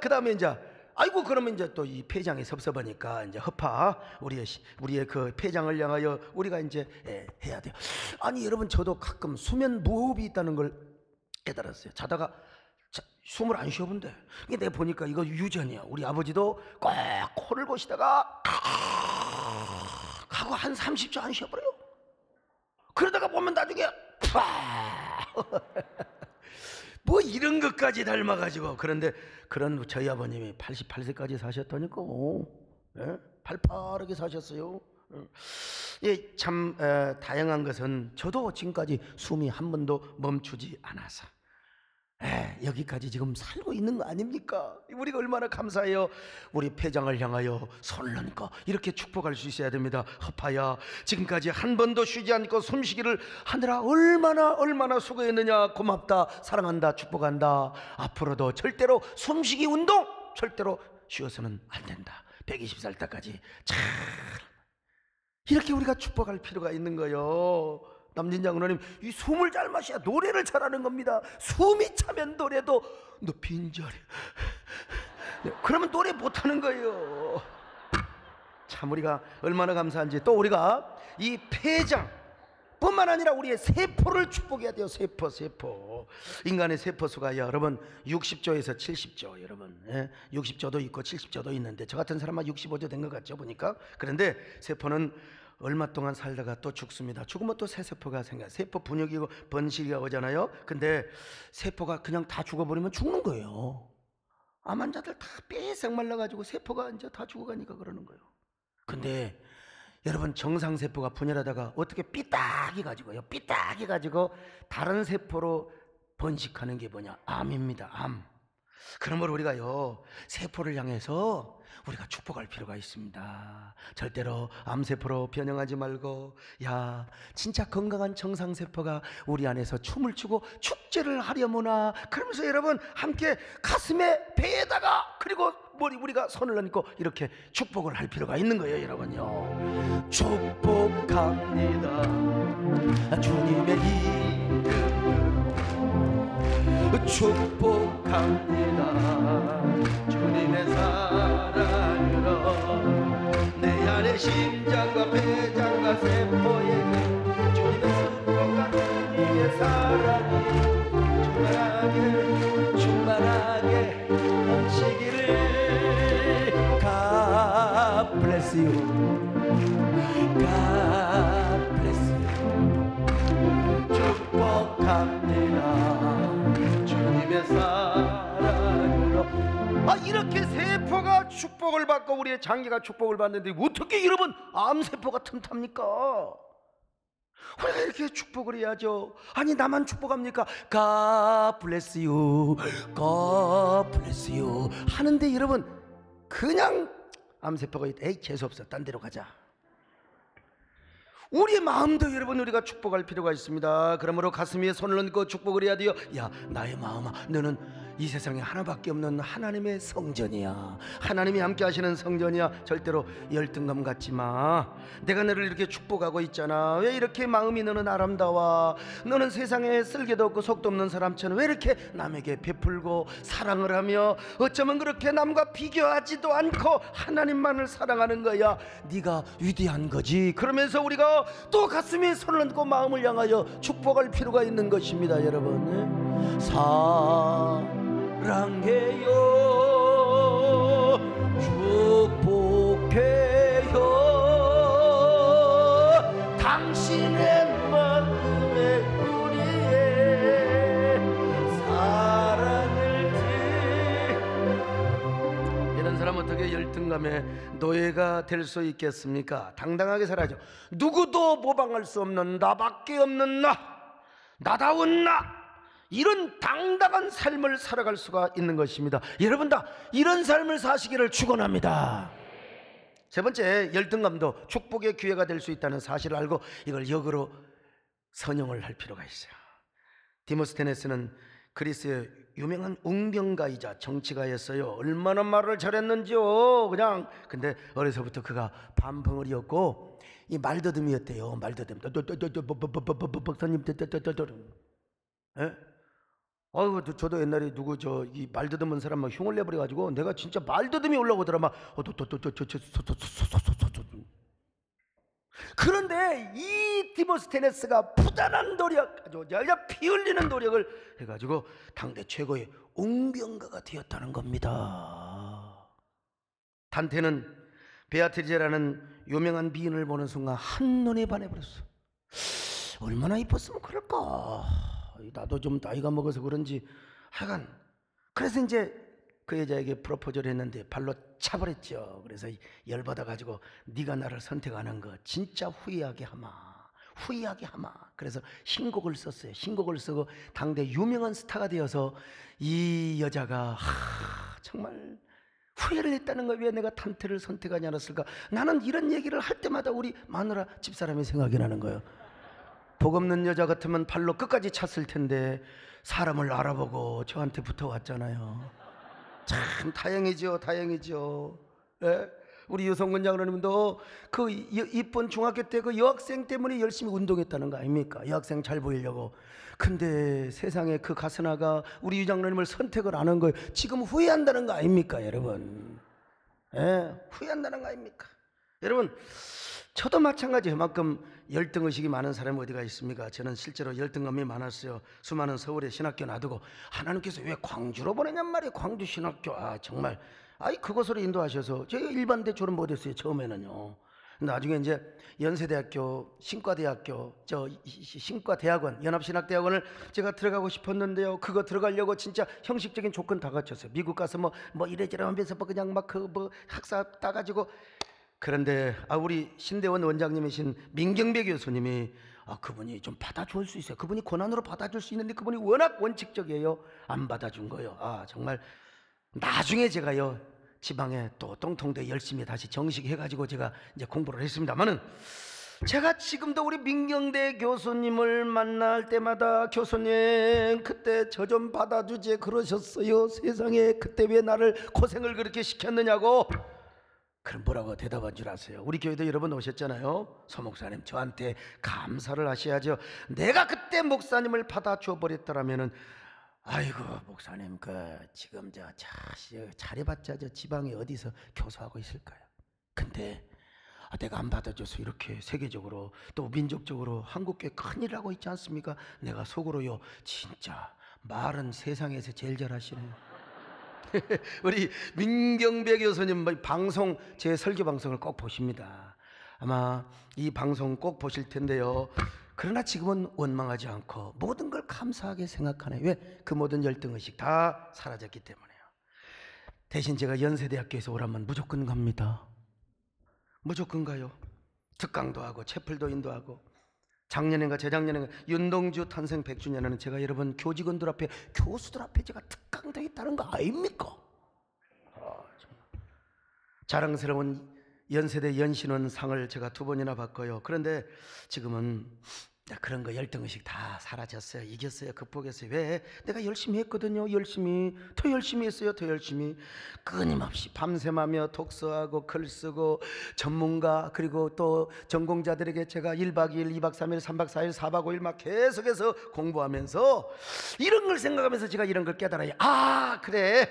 그 다음에 이제 아이고 그러면 이제 또 이 폐장이 섭섭하니까 이제 허파 우리의 우리의 그 폐장을 향하여 우리가 이제 예, 해야 돼요. 아니 여러분 저도 가끔 수면 무호흡이 있다는 걸 깨달았어요. 자다가 자, 숨을 안 쉬어본대. 이게 내가 보니까 이거 유전이야. 우리 아버지도 꼭 코를 고시다가 하고 한 삼십 초 안 쉬어버려요. 그러다가 보면 나중에 뭐 이런 것까지 닮아가지고. 그런데 그런 저희 아버님이 팔십팔 세까지 사셨다니까. 예? 팔팔하게 사셨어요. 예, 참 에, 다양한 것은 저도 지금까지 숨이 한 번도 멈추지 않아서 에, 여기까지 지금 살고 있는 거 아닙니까? 우리가 얼마나 감사해요. 우리 폐장을 향하여 손을 얹고 이렇게 축복할 수 있어야 됩니다. 허파야 지금까지 한 번도 쉬지 않고 숨쉬기를 하느라 얼마나 얼마나 수고했느냐. 고맙다. 사랑한다. 축복한다. 앞으로도 절대로 숨쉬기 운동 절대로 쉬어서는 안 된다. 백이십 살 때까지 참 이렇게 우리가 축복할 필요가 있는 거예요. 남진 장로님 이 숨을 잘 마셔야 노래를 잘하는 겁니다. 숨이 차면 노래도 너 빈자리 그러면 노래 못하는 거예요. 참 우리가 얼마나 감사한지. 또 우리가 이 폐장 뿐만 아니라 우리의 세포를 축복해야 돼요. 세포 세포 인간의 세포수가 여러분 육십 조에서 칠십 조 여러분 예? 육십 조도 있고 칠십 조도 있는데 저 같은 사람만 육십오 조 된 것 같죠 보니까. 그런데 세포는 얼마 동안 살다가 또 죽습니다. 죽으면 또 새 세포가 생겨요. 세포 분열이고 번식이가 오잖아요. 근데 세포가 그냥 다 죽어버리면 죽는 거예요. 암 환자들 다 삐싹 말라가지고 세포가 이제 다 죽어가니까 그러는 거예요. 근데 여러분 정상 세포가 분열하다가 어떻게 삐딱이 가지고요. 삐딱이 가지고 다른 세포로 번식하는 게 뭐냐? 암입니다. 암. 그러므로 우리가요 세포를 향해서 우리가 축복할 필요가 있습니다. 절대로 암세포로 변형하지 말고 야 진짜 건강한 정상세포가 우리 안에서 춤을 추고 축제를 하려무나. 그러면서 여러분 함께 가슴에 배에다가 그리고 머리 우리가 손을 얹고 이렇게 축복을 할 필요가 있는 거예요. 여러분요 축복합니다. 주님의 힘 축복합니다. 주님의 사랑으로 내 안에 심장과 폐장과 세포에게 주님의 성공과 주님의 사랑이 충만하게 충만하게 넘치기를. God bless you. God bless you. 축복합니다. 주님의 사랑으로. 아 이렇게 세포가 축복을 받고 우리의 장기가 축복을 받는데 어떻게 여러분 암세포가 틈탑니까? 우리가 이렇게 축복을 해야죠. 아니 나만 축복합니까? God bless you, God bless you 하는데 여러분 그냥 암세포가 에이 재수없어 딴 데로 가자. 우리의 마음도 여러분 우리가 축복할 필요가 있습니다. 그러므로 가슴 위에 손을 얹고 축복을 해야 돼요. 야 나의 마음아 너는 이 세상에 하나밖에 없는 하나님의 성전이야. 하나님이 함께 하시는 성전이야. 절대로 열등감 갖지 마. 내가 너를 이렇게 축복하고 있잖아. 왜 이렇게 마음이 너는 아름다워? 너는 세상에 쓸개도 없고 속도 없는 사람처럼 왜 이렇게 남에게 베풀고 사랑을 하며 어쩌면 그렇게 남과 비교하지도 않고 하나님만을 사랑하는 거야. 네가 위대한 거지. 그러면서 우리가 또 가슴에 손을 얹고 마음을 향하여 축복할 필요가 있는 것입니다, 여러분. 사랑해요, 축복해요, 당신의 마음에 우리의 사랑을 지. 이런 사람 어떻게 열등감에 노예가 될 수 있겠습니까? 당당하게 살아야죠. 누구도 모방할 수 없는 나밖에 없는 나, 나다운 나, 이런 당당한 삶을 살아갈 수가 있는 것입니다. 여러분 다 이런 삶을 사시기를 축원합니다. 세 번째, 열등감도 축복의 기회가 될 수 있다는 사실을 알고 이걸 역으로 선용을 할 필요가 있어요. 디모스테네스는 그리스의 유명한 운명가이자 정치가였어요. 얼마나 말을 잘했는지요. 그냥 근데 어려서부터 그가 반벙어리였고 이 말더듬이었대요. 말더듬. 박사님 예? 아유, 저도 옛날에 누구 저 이 말 더듬은 사람 막 흉을 내버려 가지고 내가 진짜 말 더듬이 올라오더라 막. 그런데 이 디모스테네스가 부단한 노력, 아주 피 흘리는 노력을 해가지고 당대 최고의 옹병가가 되었다는 겁니다. 단테는 베아트리제라는 유명한 미인을 보는 순간 한눈에 반해버렸어. 얼마나 이뻤으면 그럴까. 나도 좀 나이가 먹어서 그런지 하여간. 그래서 이제 그 여자에게 프로포즈를 했는데 발로 차버렸죠. 그래서 열받아가지고 네가 나를 선택 안 한 거 진짜 후회하게 하마, 후회하게 하마. 그래서 신곡을 썼어요. 신곡을 쓰고 당대 유명한 스타가 되어서 이 여자가 하, 정말 후회를 했다는 거야. 왜 내가 단테를 선택하지 않았을까. 나는 이런 얘기를 할 때마다 우리 마누라 집사람이 생각이 나는 거예요. 복 없는 여자 같으면 발로 끝까지 찼을 텐데 사람을 알아보고 저한테 붙어왔잖아요. 참 다행이죠, 다행이죠. 예? 우리 유성근장로님도 그 이쁜 중학교 때 그 여학생 때문에 열심히 운동했다는 거 아닙니까? 여학생 잘 보이려고. 근데 세상에 그 가스나가 우리 유장로님을 선택을 안 한 거예요. 지금 후회한다는 거 아닙니까, 여러분? 예? 후회한다는 거 아닙니까? 여러분, 저도 마찬가지예요. 그만큼 열등의식이 많은 사람이 어디가 있습니까? 저는 실제로 열등감이 많았어요. 수많은 서울의 신학교 놔두고 하나님께서 왜 광주로 보내냔 말이에요. 광주신학교, 아 정말, 아이 그곳으로 인도하셔서 제가 일반대 졸업 못했어요, 처음에는요. 나중에 이제 연세대학교, 신과대학교, 저 신과대학원, 연합신학대학원을 제가 들어가고 싶었는데요. 그거 들어가려고 진짜 형식적인 조건 다 갖췄어요. 미국 가서 뭐, 뭐 이래저래 하면서 뭐 그냥 막 그 뭐 학사 따가지고. 그런데 아 우리 신대원 원장님이신 민경배 교수님이 아 그분이 좀 받아줄 수 있어요. 그분이 권한으로 받아줄 수 있는데 그분이 워낙 원칙적이에요. 안 받아준 거예요. 아 정말 나중에 제가요 지방에 또 똥통대 열심히 다시 정식해가지고 제가 이제 공부를 했습니다만은, 제가 지금도 우리 민경대 교수님을 만날 때마다 교수님 그때 저 좀 받아주지 그러셨어요. 세상에 그때 왜 나를 고생을 그렇게 시켰느냐고. 그럼 뭐라고 대답한 줄 아세요? 우리 교회도 여러분 오셨잖아요. 서 목사님 저한테 감사를 하셔야죠. 내가 그때 목사님을 받아줘 버렸더라면은 아이고 목사님 그 지금 저 잘해봤자 저 지방에 어디서 교수하고 있을까요? 근데 아, 내가 안 받아줘서 이렇게 세계적으로 또 민족적으로 한국교회 큰일 하고 있지 않습니까? 내가 속으로요 진짜 말은 세상에서 제일 잘하시네요. 우리 민경배 교수님 방송, 제 설교 방송을 꼭 보십니다. 아마 이 방송 꼭 보실 텐데요. 그러나 지금은 원망하지 않고 모든 걸 감사하게 생각하네. 왜? 그 모든 열등의식 다 사라졌기 때문에요. 대신 제가 연세대학교에서 오라면 무조건 갑니다. 무조건 가요. 특강도 하고 채플도 인도하고. 작년인가 재작년인가 윤동주 탄생 백 주년에는 제가 여러분 교직원들 앞에, 교수들 앞에 제가 특강도 했다는 거 아닙니까? 아, 자랑스러운 연세대 연신원 상을 제가 두 번이나 받고요. 그런데 지금은 그런 거 열등의식 다 사라졌어요. 이겼어요. 극복했어요. 왜? 내가 열심히 했거든요. 열심히. 더 열심히 했어요. 더 열심히. 끊임없이 밤샘하며 독서하고 글 쓰고 전문가 그리고 또 전공자들에게 제가 일박 이일, 이박 삼일, 삼박 사일, 사박 오일 막 계속해서 공부하면서 이런 걸 생각하면서 제가 이런 걸 깨달아요. 아 그래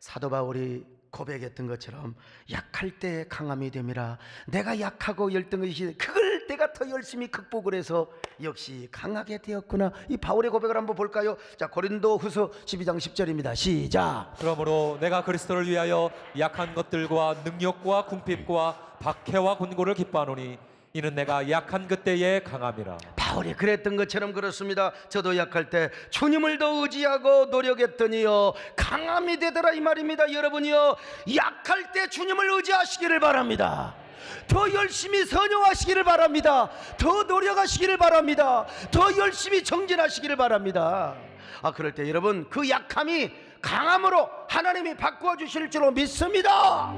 사도 바울이 고백했던 것처럼 약할 때 강함이 됨이라. 내가 약하고 열등의식 그걸 내가 더 열심히 극복을 해서 역시 강하게 되었구나. 이 바울의 고백을 한번 볼까요? 자, 고린도후서 십이장 십절입니다. 시작. 그러므로 내가 그리스도를 위하여 약한 것들과 능력과 궁핍과 박해와 곤고를 기뻐하노니 이는 내가 약한 그때의 강함이라. 바울이 그랬던 것처럼 그렇습니다. 저도 약할 때 주님을 더 의지하고 노력했더니요 강함이 되더라 이 말입니다. 여러분이요 약할 때 주님을 의지하시기를 바랍니다. 더 열심히 선용하시기를 바랍니다. 더 노력하시기를 바랍니다. 더 열심히 정진하시기를 바랍니다. 아 그럴 때 여러분 그 약함이 강함으로 하나님이 바꾸어 주실 줄로 믿습니다.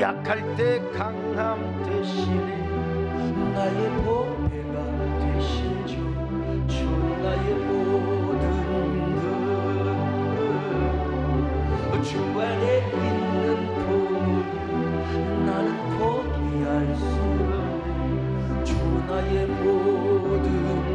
약할 때 강함 되시네 나의 보배가 되신 주, 주 나의 모든 것 주 안에 있는 보물 나는 포기할 수 없네 주 나의 모든 것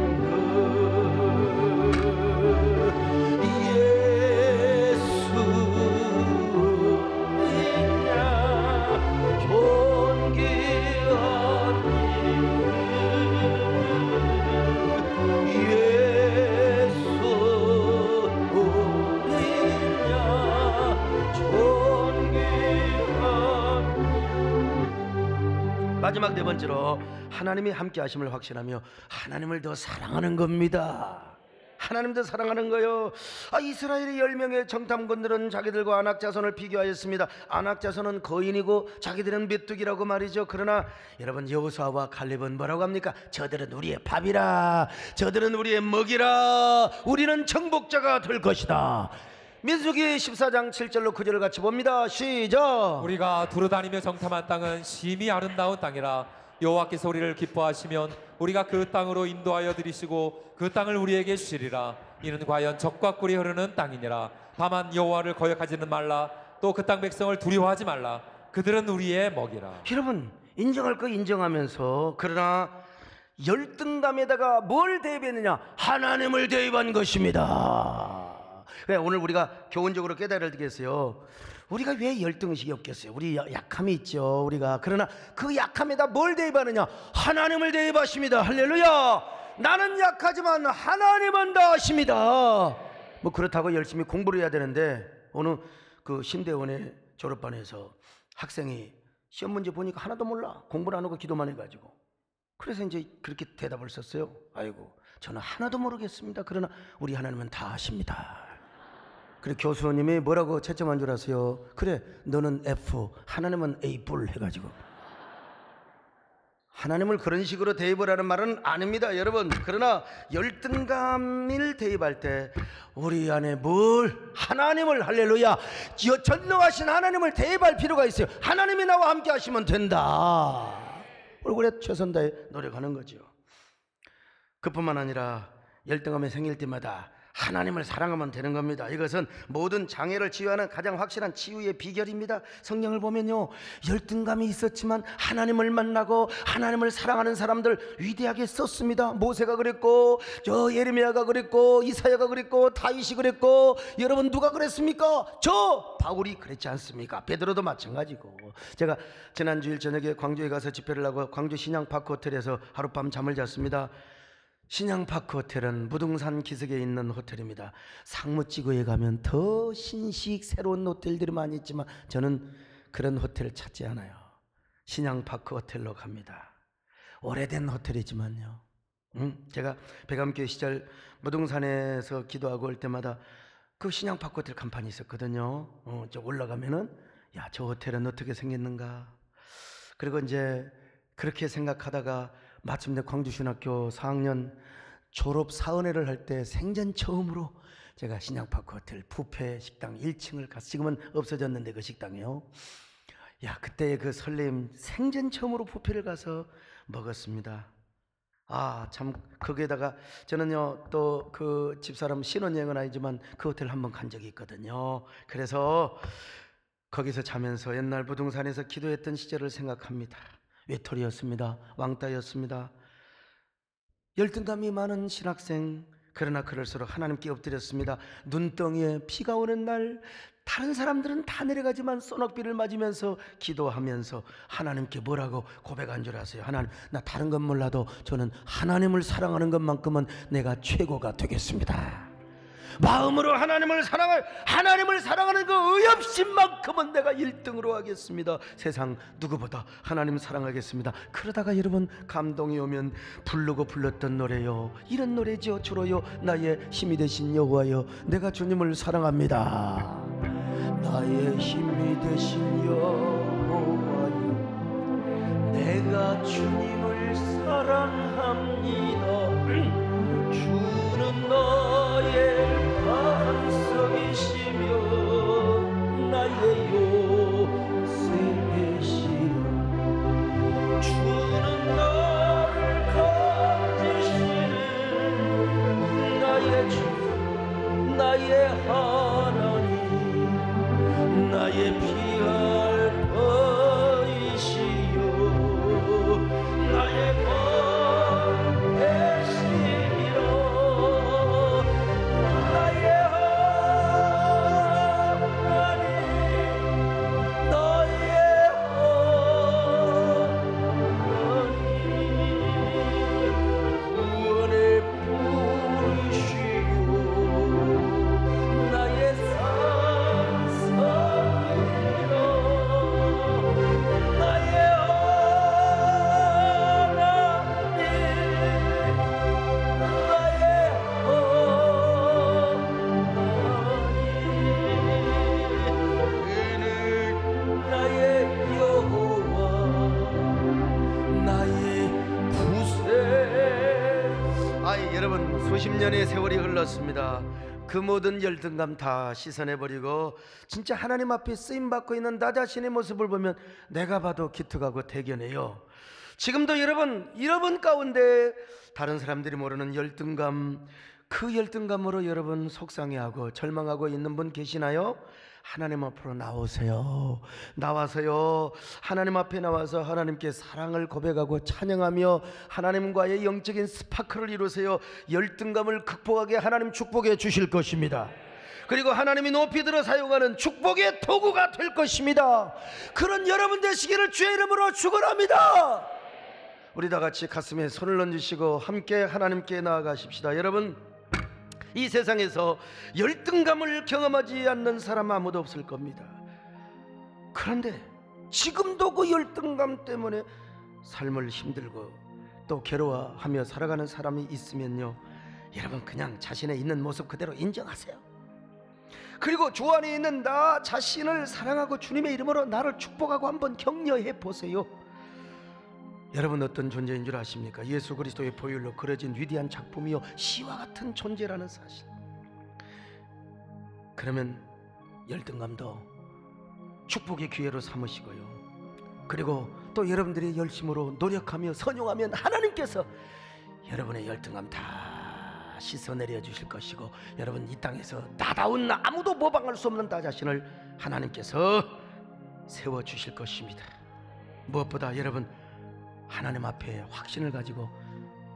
마지막 네 번째로 하나님이 함께 하심을 확신하며 하나님을 더 사랑하는 겁니다. 하나님 더 사랑하는 거요. 아, 이스라엘의 열 명의 정탐꾼들은 자기들과 아낙 자손을 비교하였습니다. 아낙 자손은 거인이고 자기들은 메뚜기라고 말이죠. 그러나 여러분 여호수아와 갈렙은 뭐라고 합니까? 저들은 우리의 밥이라 저들은 우리의 먹이라 우리는 정복자가 될 것이다. 민수기 십사장 칠절로 구절을 같이 봅니다. 시작. 우리가 두루다니며 정탐한 땅은 심히 아름다운 땅이라 여호와께서 우리를 기뻐하시면 우리가 그 땅으로 인도하여 들이시고 그 땅을 우리에게 주시리라. 이는 과연 적과 꿀이 흐르는 땅이니라. 다만 여호와를 거역하지는 말라. 또 그 땅 백성을 두려워하지 말라. 그들은 우리의 먹이라. 여러분 인정할 거 인정하면서 그러나 열등감에다가 뭘 대입했느냐? 하나님을 대입한 것입니다. 오늘 우리가 교훈적으로 깨달아야 되겠어요. 우리가 왜 열등의식이 없겠어요? 우리 약함이 있죠. 우리가 그러나 그 약함에다 뭘 대입하느냐? 하나님을 대입하십니다. 할렐루야. 나는 약하지만 하나님은 다 하십니다. 뭐 그렇다고 열심히 공부를 해야 되는데 어느 그 신대원의 졸업반에서 학생이 시험 문제 보니까 하나도 몰라. 공부를 안 하고 기도만 해가지고 그래서 이제 그렇게 대답을 썼어요. 아이고 저는 하나도 모르겠습니다. 그러나 우리 하나님은 다 아십니다. 그래 교수님이 뭐라고 채점한 줄 아세요? 그래 너는 F 하나님은 A 뿔 해가지고 하나님을 그런 식으로 대입을 하는 말은 아닙니다 여러분. 그러나 열등감을 대입할 때 우리 안에 뭘 하나님을 할렐루야 전능하신 하나님을 대입할 필요가 있어요. 하나님이 나와 함께 하시면 된다. 얼굴에 최선 다해 노력하는 거죠. 그뿐만 아니라 열등감이 생길 때마다 하나님을 사랑하면 되는 겁니다. 이것은 모든 장애를 치유하는 가장 확실한 치유의 비결입니다. 성경을 보면요 열등감이 있었지만 하나님을 만나고 하나님을 사랑하는 사람들 위대하게 썼습니다. 모세가 그랬고 저 예레미야가 그랬고 이사야가 그랬고 다윗이 그랬고 여러분 누가 그랬습니까? 저 바울이 그랬지 않습니까? 베드로도 마찬가지고 제가 지난주일 저녁에 광주에 가서 집회를 하고 광주 신학교 호텔에서 하룻밤 잠을 잤습니다. 신양파크 호텔은 무등산 기슭에 있는 호텔입니다. 상무지구에 가면 더 신식 새로운 호텔들이 많이 있지만 저는 그런 호텔을 찾지 않아요. 신양파크 호텔로 갑니다. 오래된 호텔이지만요. 음? 제가 백암교회 시절 무등산에서 기도하고 올 때마다 그 신양파크 호텔 간판이 있었거든요. 어, 저 올라가면은 야, 저 호텔은 어떻게 생겼는가. 그리고 이제 그렇게 생각하다가 마침내 광주신학교 사학년 졸업 사은회를 할 때 생전 처음으로 제가 신양파크 호텔 뷔페 식당 일층을 가서 지금은 없어졌는데 그 식당이요. 야 그때의 그 설렘 생전 처음으로 뷔페를 가서 먹었습니다. 아, 참, 거기에다가 저는요, 또 그 집사람 신혼여행은 아니지만 그 호텔 한번 간 적이 있거든요. 그래서 거기서 자면서 옛날 무등산에서 기도했던 시절을 생각합니다. 외톨이였습니다. 왕따였습니다. 열등감이 많은 신학생. 그러나 그럴수록 하나님께 엎드렸습니다. 눈덩이에 피가 오는 날 다른 사람들은 다 내려가지만 소낙비를 맞으면서 기도하면서 하나님께 뭐라고 고백한 줄 아세요? 하나님, 나 다른 건 몰라도 저는 하나님을 사랑하는 것만큼은 내가 최고가 되겠습니다. 마음으로 하나님을 사랑할, 하나님을 사랑하는 그 의협심만큼은 내가 일 등으로 하겠습니다. 세상 누구보다 하나님 사랑하겠습니다. 그러다가 여러분 감동이 오면 부르고 불렀던 노래요, 이런 노래지요. 주로요, 나의 힘이 되신 여호와여, 내가 주님을 사랑합니다. 나의 힘이 되신 여호와여, 내가 주님을 사랑합니다. 주는 나의 반석이시며 나의 요새이시라. 주는 나를 가지시는 나의 주, 나의 하나님, 나의 피할 바이시요, 나의 수십 년의 세월이 흘렀습니다. 그 모든 열등감 다 씻어내버리고 진짜 하나님 앞에 쓰임받고 있는 나 자신의 모습을 보면 내가 봐도 기특하고 대견해요. 지금도 여러분, 여러분 가운데 다른 사람들이 모르는 열등감, 그 열등감으로 여러분 속상해하고 절망하고 있는 분 계시나요? 하나님 앞으로 나오세요. 나와서요, 하나님 앞에 나와서 하나님께 사랑을 고백하고 찬양하며 하나님과의 영적인 스파크를 이루세요. 열등감을 극복하게 하나님 축복해 주실 것입니다. 그리고 하나님이 높이 들어 사용하는 축복의 도구가 될 것입니다. 그런 여러분 되시기를 주의 이름으로 축원합니다. 우리 다 같이 가슴에 손을 얹으시고 함께 하나님께 나아가십시다. 여러분, 이 세상에서 열등감을 경험하지 않는 사람 아무도 없을 겁니다. 그런데 지금도 그 열등감 때문에 삶을 힘들고 또 괴로워하며 살아가는 사람이 있으면요, 여러분 그냥 자신의 있는 모습 그대로 인정하세요. 그리고 주 안에 있는 나 자신을 사랑하고 주님의 이름으로 나를 축복하고 한번 격려해 보세요. 여러분 어떤 존재인 줄 아십니까? 예수 그리스도의 보혈로 그려진 위대한 작품이요, 시와 같은 존재라는 사실. 그러면 열등감도 축복의 기회로 삼으시고요, 그리고 또 여러분들이 열심으로 노력하며 선용하면 하나님께서 여러분의 열등감 다 씻어내려 주실 것이고, 여러분 이 땅에서 나다운, 아무도 모방할 수 없는 나 자신을 하나님께서 세워주실 것입니다. 무엇보다 여러분 하나님 앞에 확신을 가지고,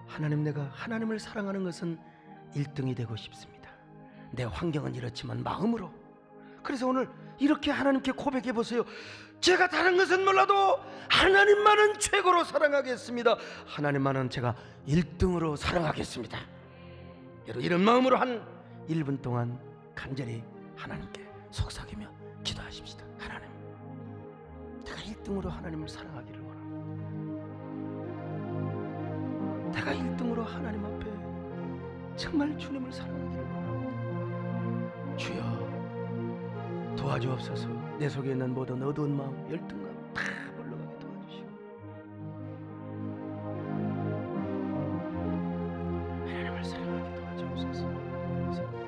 하나님, 내가 하나님을 사랑하는 것은 일 등이 되고 싶습니다. 내 환경은 이렇지만 마음으로. 그래서 오늘 이렇게 하나님께 고백해 보세요. 제가 다른 것은 몰라도 하나님만은 최고로 사랑하겠습니다. 하나님만은 제가 일 등으로 사랑하겠습니다. 여러분 이런 마음으로 한 일 분 동안 간절히 하나님께 속삭이며 기도하십시다. 하나님, 내가 일 등으로 하나님을 사랑하기를 원합니다. 내가 일 등으로 하나님 앞에 정말 주님을 사랑하기를 원합니다. 주여 도와주옵소서. 내 속에 있는 모든 어두운 마음, 열등감 다 물러가게 도와주시고, 하나님을 사랑하게 도와주옵소서. Thank you.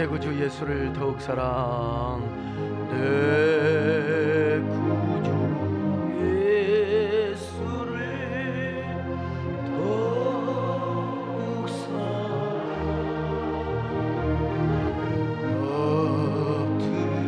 내 구주 예수를 더욱 사랑 내 구주 예수를 더욱 사랑 엎드리소서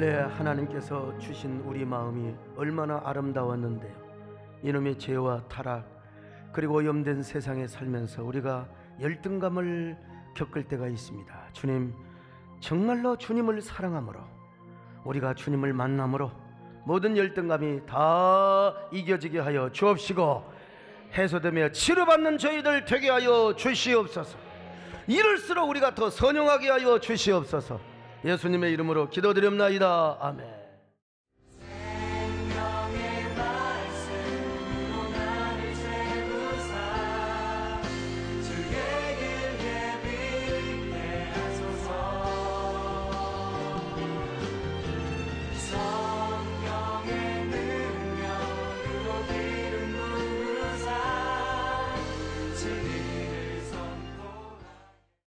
내 하나님께서 주신 우리 마음이 얼마나 아름다웠는데요. 이놈의 죄와 타락 그리고 오염된 세상에 살면서 우리가 열등감을 겪을 때가 있습니다. 주님, 정말로 주님을 사랑함으로 우리가 주님을 만남으로 모든 열등감이 다 이겨지게 하여 주옵시고 해소되며 치료받는 저희들 되게 하여 주시옵소서. 이럴수록 우리가 더 선용하게 하여 주시옵소서. 예수님의 이름으로 기도드립나이다. 아멘.